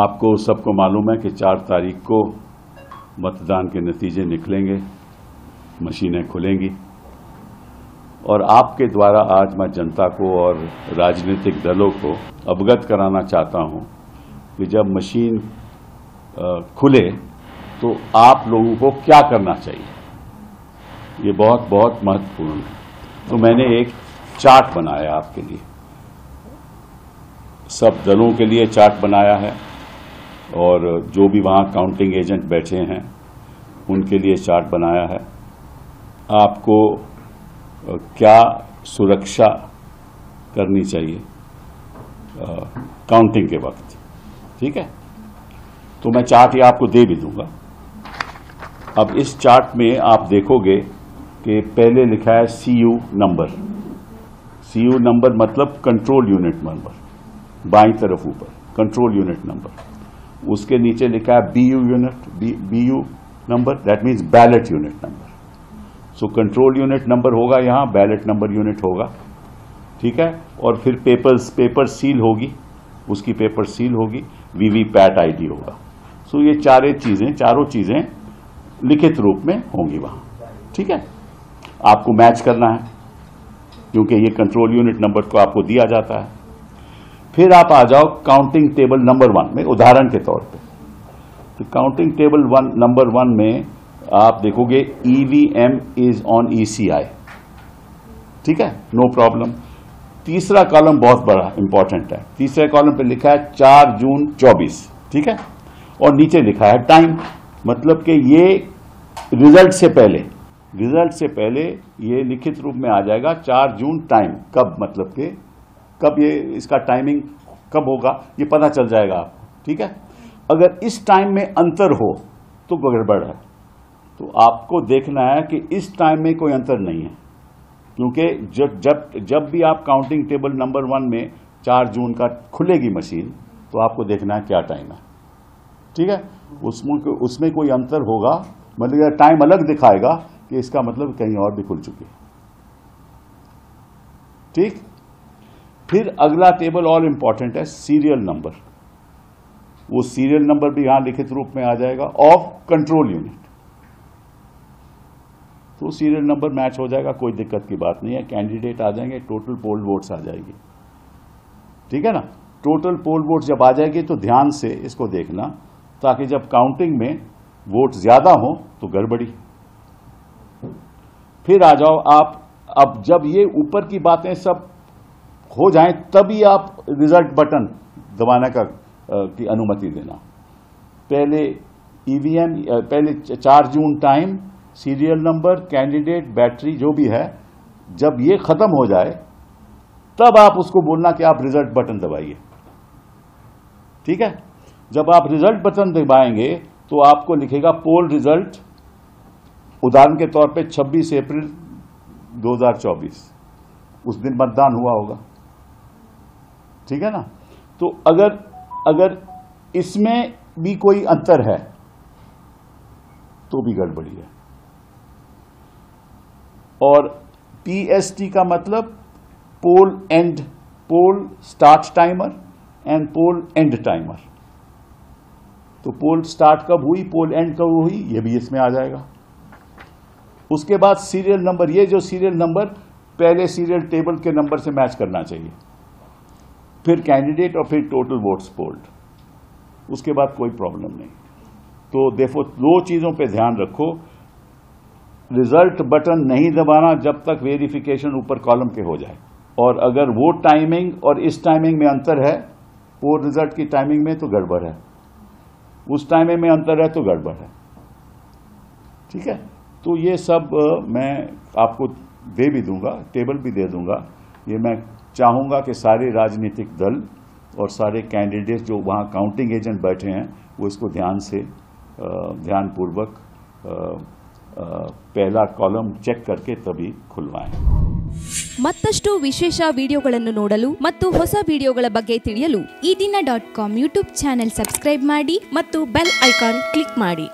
आपको सबको मालूम है कि 4 तारीख को मतदान के नतीजे निकलेंगे, मशीनें खुलेंगी और आपके द्वारा आज मैं जनता को और राजनीतिक दलों को अवगत कराना चाहता हूं कि जब मशीन खुले तो आप लोगों को क्या करना चाहिए, ये बहुत बहुत महत्वपूर्ण है। तो मैंने एक चार्ट बनाया आपके लिए, सब दलों के लिए चार्ट बनाया है और जो भी वहाँ काउंटिंग एजेंट बैठे हैं उनके लिए चार्ट बनाया है। आपको क्या सुरक्षा करनी चाहिए काउंटिंग के वक्त, ठीक है? तो मैं चार्ट ये आपको दे भी दूंगा। अब इस चार्ट में आप देखोगे कि पहले लिखा है सीयू नंबर। सीयू नंबर मतलब कंट्रोल यूनिट नंबर, बाईं तरफ ऊपर कंट्रोल यूनिट नंबर। उसके नीचे लिखा है BU unit, BU number that means ballot unit number. So control unit number होगा यहाँ, बैलेट नंबर यूनिट होगा, ठीक है? और फिर पेपर सील होगी, उसकी पेपर सील होगी, वीवीपैट आईडी होगा। सो ये चारों चीज़ें लिखित रूप में होंगी वहाँ, ठीक है? आपको मैच करना है क्योंकि ये कंट्रोल यूनिट नंबर को आपको दिया जाता है। फिर आप आ जाओ काउंटिंग टेबल नंबर 1 में। उदाहरण के तौर पर तो काउंटिंग टेबल नंबर 1 में आप देखोगे EVM इज ऑन ECI, ठीक है? No problem. तीसरा कॉलम बहुत बड़ा इंपॉर्टेंट है। तीसरे कॉलम पे लिखा है 4 जून 24, ठीक है? और नीचे लिखा है टाइम, मतलब कि ये रिजल्ट से पहले ये लिखित रूप में आ जाएगा 4 जून टाइम कब, मतलब कि कब ये इसका टाइमिंग कब होगा ये पता चल जाएगा आपको, ठीक है? अगर इस टाइम में अंतर हो तो गड़बड़ है। तो आपको देखना है कि इस टाइम में कोई अंतर नहीं है, क्योंकि जब भी आप काउंटिंग टेबल नंबर 1 में 4 जून का खुलेगी मशीन तो आपको देखना है क्या टाइम है, ठीक है? उसमें कोई अंतर होगा, मतलब टाइम अलग दिखाएगा कि इसका मतलब कहीं और भी खुल चुकी है, ठीक? फिर अगला टेबल और इम्पॉर्टेंट है, सीरियल नंबर। वो सीरियल नंबर भी यहाँ लिखित रूप में आ जाएगा ऑफ कंट्रोल यूनिट। तो सीरियल नंबर मैच हो जाएगा, कोई दिक्कत की बात नहीं है। कैंडिडेट आ जाएंगे, टोटल पोल वोट्स आ जाएगी, ठीक है ना? टोटल पोल वोट्स जब आ जाएगी तो ध्यान से इसको देखना, ताकि जब काउंटिंग में वोट ज्यादा हो तो गड़बड़ी। फिर आ जाओ आप, अब जब ये ऊपर की बातें सब हो जाएं तभी आप रिजल्ट बटन दबाने की अनुमति देना। पहले EVM, पहले 4 जून time, serial number, candidate, battery, जो भी है, जब ये खत्म हो जाए तब आप उसको बोलना कि आप रिजल्ट बटन दबाइए, ठीक है? जब आप रिजल्ट बटन दबाएंगे तो आपको लिखेगा पोल रिजल्ट, उदाहरण के तौर पे 26 अप्रैल 2024 उस दिन मतदान हुआ होगा, ठीक है ना? तो अगर इसमें भी कोई अंतर है तो भी गड़बड़ी है। और PST का मतलब poll start timer and poll end timer. तो पोल स्टार्ट कब हुई, पोल एंड कब हुई, ये भी इसमें आ जाएगा। उसके बाद सीरियल नंबर, ये जो सीरियल नंबर पहले सीरियल टेबल के नंबर से मैच करना चाहिए, फिर कैंडिडेट और फिर टोटल वोट्स पोल्ड, उसके बाद कोई प्रॉब्लम नहीं। तो देखो, 2 चीजों पे ध्यान रखो, रिजल्ट बटन नहीं दबाना जब तक वेरिफिकेशन ऊपर कॉलम के हो जाए, और अगर वो टाइमिंग और इस टाइमिंग में अंतर है, वो रिजल्ट की टाइमिंग में, तो गड़बड़ है। उस टाइमिंग में अंतर है तो गड़बड़ है, ठीक है? तो ये सब मैं आपको दे भी दूंगा, टेबल भी दे दूंगा। ये मैं चाहूँगा कि सारे राजनीतिक दल और सारे कैंडिडेट जो वहाँ काउंटिंग एजेंट बैठे हैं वो इसको ध्यानपूर्वक पहला कॉलम चेक करके तभी खुलवाएं। मत्तष्टु विशेष ವಿಡಿಯೋಗಳನ್ನು ನೋಡಲು ಮತ್ತು ಹೊಸ ವಿಡಿಯೋಗಳ ಬಗ್ಗೆ ತಿಳಿಯಲು ಈ ದಿನ.com ಯೂಟ್ಯೂಬ್ ಚಾನೆಲ್ ಸಬ್ಸ್ಕ್ರೈಬ್ ಮಾಡಿ ಮತ್ತು ಬೆಲ್ ಐಕಾನ್ ಕ್ಲಿಕ್ ಮಾಡಿ।